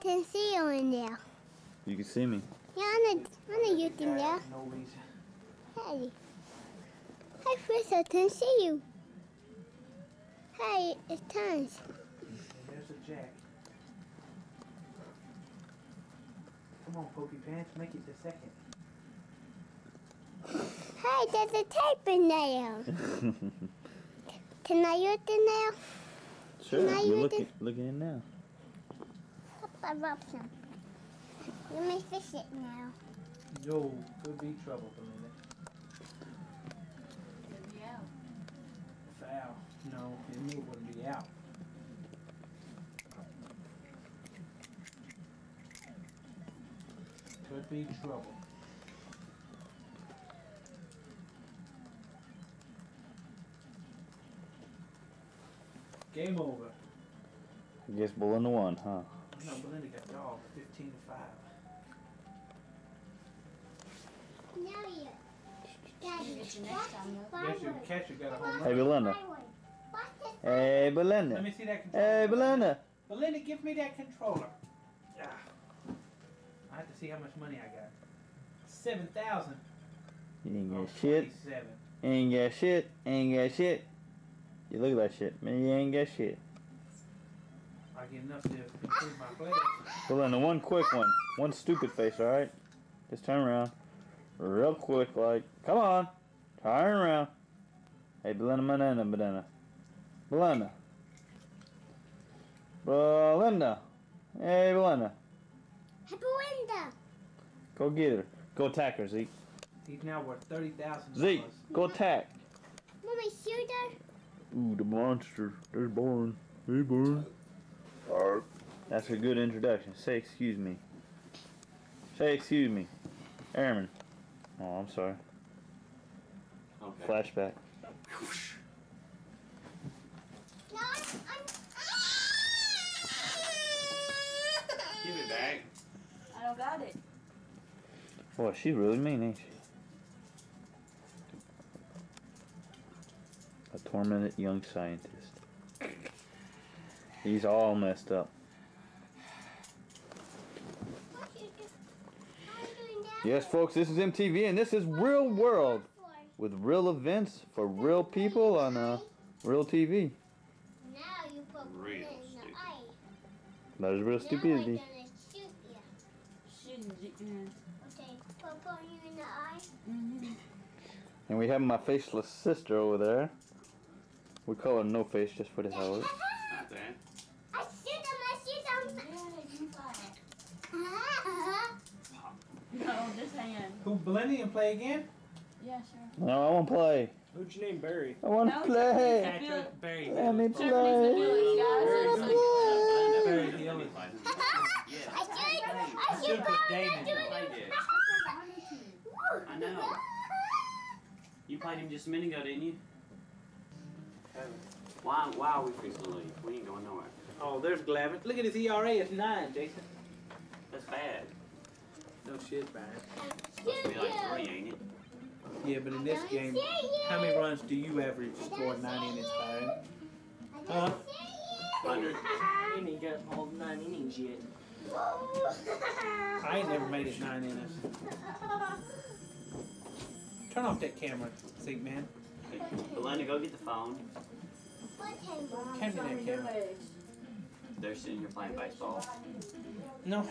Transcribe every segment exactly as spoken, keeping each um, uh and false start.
can see you in there. You can see me. Yeah, I'm not you in there. No reason. Hey. Hey, first I can see you. Hey, it turns. There's a jack. Come on, Pokey Pants, make it the second. Hey, there's a tape in there. Can I use it now? Sure, you're looking, looking in now. I rub some. Let me fish it now. Yo, could be trouble for a minute. It'd be out. It's out. No, it wouldn't be out. Could be trouble. Game over. I guess Belinda won, huh? No, Belinda got y'all fifteen to five. Now you. Catch you next time, yes, your catcher got a home run. Hey, Belinda. Hey, Belinda. Let me see that controller. Hey, Belinda. Belinda, give me that controller. Ah. I have to see how much money I got. seven thousand. You ain't got shit. Ain't got shit. Ain't got shit. You look at that shit. Man, you ain't got shit. I get enough to improve my place. Belinda, one quick one. One stupid face, alright? Just turn around. Real quick, like. Come on. Turn around. Hey, Belinda, banana, banana. Belinda. Belinda. Hey, Belinda. Hey, Belinda. Go get her. Go attack her, Zeke. He's now worth thirty thousand dollars. Zeke, go attack. Mommy, shoot her. Ooh, the monster. There's Barn. Hey, Barn. Arr. That's a good introduction. Say excuse me. Say excuse me. Airman. Oh, I'm sorry. Okay. Flashback. No, I'm, I'm... Give it back. I don't got it. Boy, she's really mean, ain't she? A tormented young scientist. He's all messed up. Yes, folks, this is M T V, and this is Real World with real events for real people on uh, real T V. Now you put real in the eye. That is real stupidity. Okay, put you in the eye. And we have my faceless sister over there. We call her No Face just for the hell of it. Not that. I shoot them, I shoot them. Uh-huh. No, just hang on. Who, Belinda, and play again? Yeah, sure. No, I won't play. Who's your name, Barry? I want to play. Patrick Barry. Let me play. I want to play. I shoot David. I know. You played him just a minute ago, didn't you? Why, why are we fixing to leave? We ain't going nowhere. Oh, there's Glavin. Look at his E R A. It's nine, Jason. That's bad. No shit, bad. It's supposed to be like three, ain't it? Yeah, but in this game, how many runs do you average score nine innings, Byron? Huh? one hundred. You ain't got all nine innings yet. I ain't never made it nine innings. Turn off that camera, Zeke, man. Okay. Belinda, go get the phone. What camera? Come to that camera. They're sitting here playing baseball. No.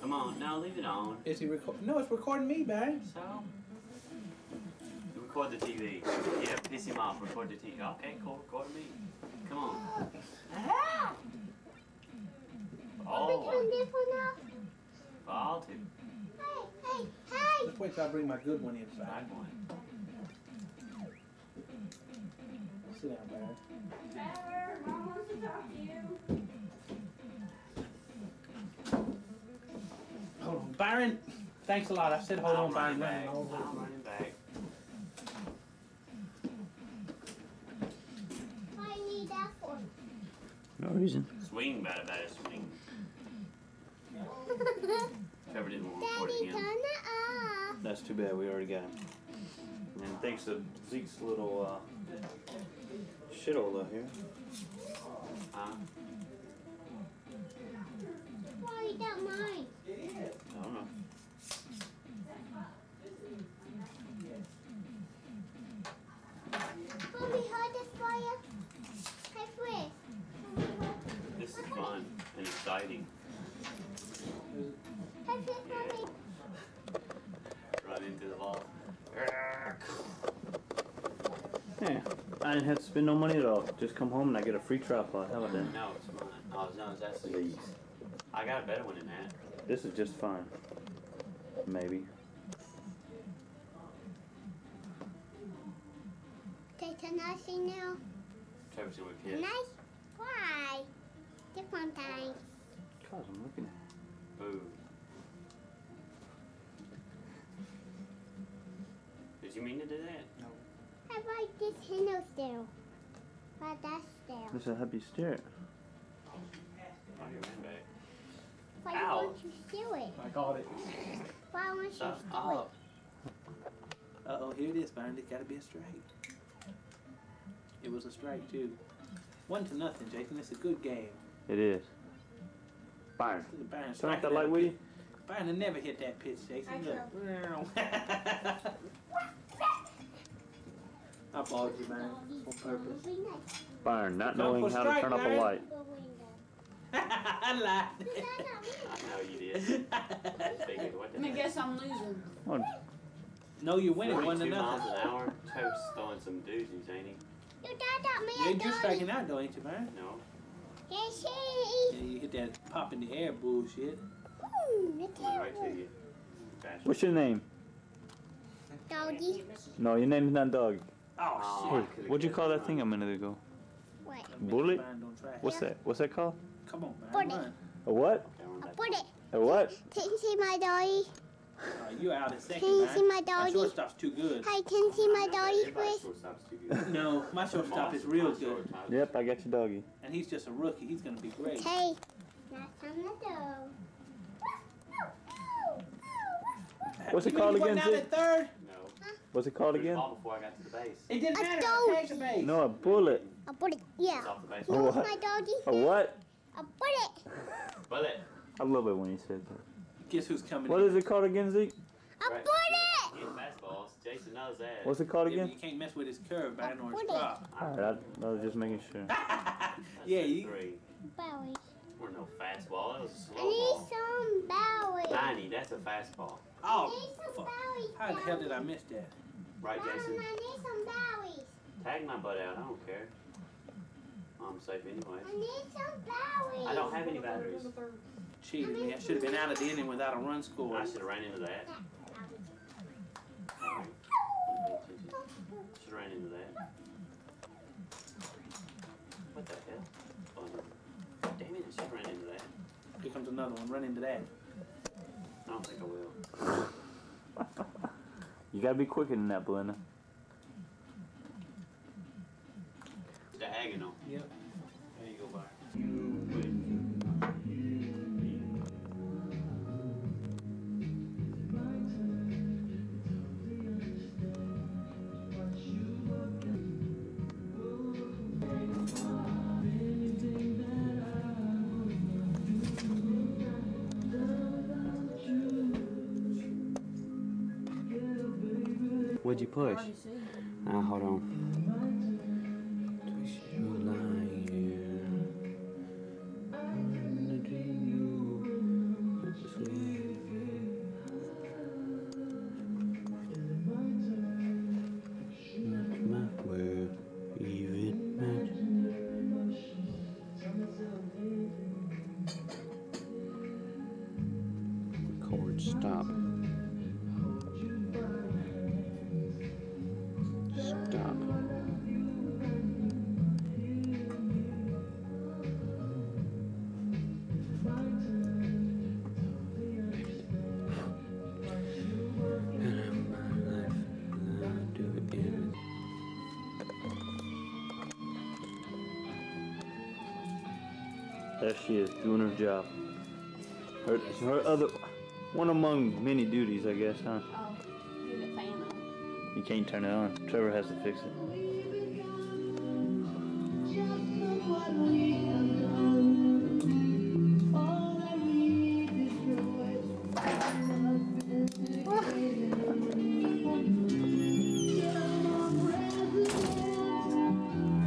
Come on, now leave it on. Is he recording? No, it's recording me, Barry. So? Record the T V. Yeah, piss him off. Record the T V. Okay, cool. Record me. Come on. Ah! Oh. Are we doing this one now? I'll do. Hey, hey, hey! Let's wait till I bring my good one inside. Bad one. Sit down, Barry. Barry, Mom wants to talk to you. Hold on, Byron. Thanks a lot. I said hold I'm on, Byron. Back. I'm running back. Why do you need that for? No reason. Swing, bad, bad, swing. Trevor didn't want to report it again. That's too bad. We already got him. And thanks to Zeke's little uh, shithole out here. Huh? fun and exciting. Yeah. Run into the wall. Yeah, I didn't have to spend no money at all. Just come home and I get a free tripod. How about that? No, it's mine. Oh, no, it's actually. I got a better one than that. This is just fine. Maybe. Take a nice now. Travis with you. Nice? Why? Different things. Because I'm looking at it. Boo. Did you mean to do that? No. I like this handle still. But that's still. This will help you steer it. Oh, you ran back. Why Ow. Won't you steal it? I got it. Why won't you steal it? Uh oh, here it is, Byron. It's got to be a strike. It was a strike, too. One to nothing, Jason. It's a good game. It is. Byron. Byron strike that light with you? Byron never hit that pitch, Jason. Look. I followed you, Byron, on purpose. Byron, not knowing how to turn up a light. I lied. I know you did. Let me guess I'm losing. No, you're winning one to nothing. An hour. Toad's throwing some doozies, ain't he? You did You're striking out, though, ain't you, Byron? No. Yes, she. Yeah, you hit that pop in the air bullshit. Ooh, right to you. What's your name? Doggy. No, your name's not Doggy. Oh, shit. What'd you call that thing a minute ago? What? Bullet? What's that? What's that called? Come on, Byron. Bullet. A what? A bullet. A what? Can you see my doggy? Uh, you out in second, Can you see my doggy? My shortstop's too good. Hey, can you see my doggy, Chris? No, my shortstop is real good. Yep, I got your doggy. And he's just a rookie. He's going to be great. Hey, that's on the dog. What's it you called again, Zip? Third? No. Huh? What's it called again? Before I got to the base. It didn't matter. I the base. No, a bullet. A bullet, yeah. It's off the base. You know what? My doggy? A what? A bullet. Bullet. I love it when he says that. Guess who's coming What in. Is it called again, Zeke? A bullet! Fastballs. Jason knows that. What's it called again? Yeah, you can't mess with his curve, Byron, or his drop. Alright, I, I was just making sure. Yeah, you... Bowies. We're no fastball. That was a slow I need ball. Some bowies. ninety, that's a fastball. Oh, I need some bowies, how the hell did I miss that? Right, Mom, Jason? I need some bowies. Tag my butt out, I don't care. I'm safe anyway. I need some bowies. I don't have any batteries. Cheated me. I should have been out of the inning without a run score. I should have ran into that. Should have ran into that. What the hell? Oh, damn it, I should have ran into that. Here comes another one. Run into that. I don't think I will. You gotta be quicker than that, Belinda. Diagonal. Yep. There you go, Byron. You win. What'd you push? Now, hold on. Record stop. There she is, doing her job. Her, her other, one among many duties, I guess, huh? Oh, you're the fan. You can't turn it on. Trevor has to fix it.